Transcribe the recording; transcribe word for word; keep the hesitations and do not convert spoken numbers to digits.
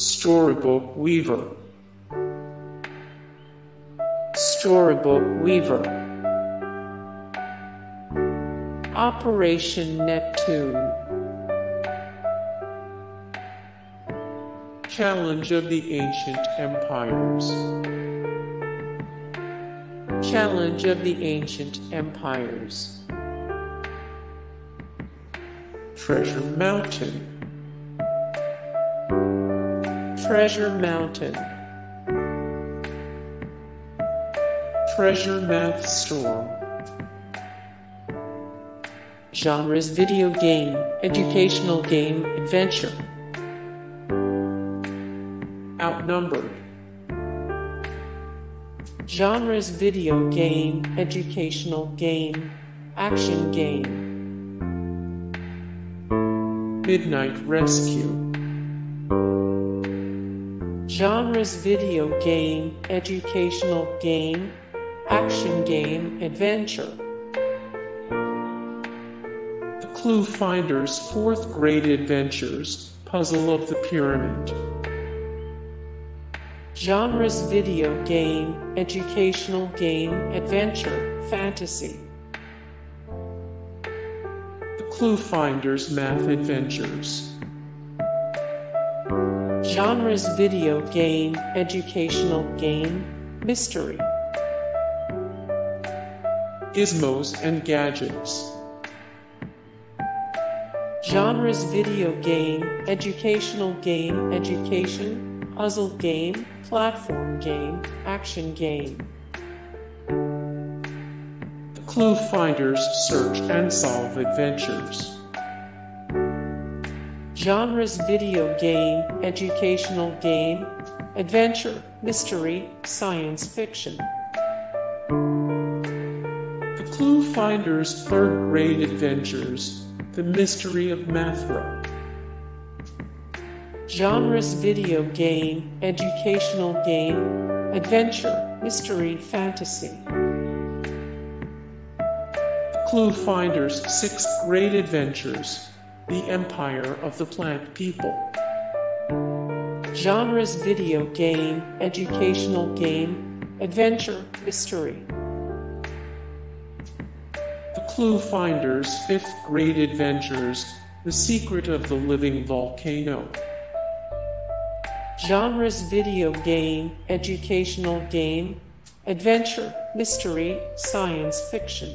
Storybook Weaver. Storybook Weaver. Operation Neptune. Challenge of the Ancient Empires. Challenge of the Ancient Empires. Treasure Mountain. Treasure Mountain. Treasure Math Storm. Genres: video game, educational game, adventure. Outnumbered. Genres: video game, educational game, action game. Midnight Rescue. Genres: video game, educational game, action game, adventure. The ClueFinders Fourth Grade Adventures, Puzzle of the Pyramid. Genres: video game, educational game, adventure, fantasy. The ClueFinders Math Adventures. Genres: video game, educational game, mystery. Gizmos and Gadgets. Genres: video game, educational game, education, puzzle game, platform game, action game. The ClueFinders Search and Solve Adventures. Genres: video game, educational game, adventure, mystery, science fiction. The ClueFinders Third Grade Adventures, The Mystery of Mathra. Genres: video game, educational game, adventure, mystery, fantasy. The ClueFinders Sixth Grade Adventures, The Empire of the Plant People. Genres: video game, educational game, adventure, mystery. The ClueFinders Fifth Grade Adventures, The Secret of the Living Volcano. Genres: video game, educational game, adventure, mystery, science fiction.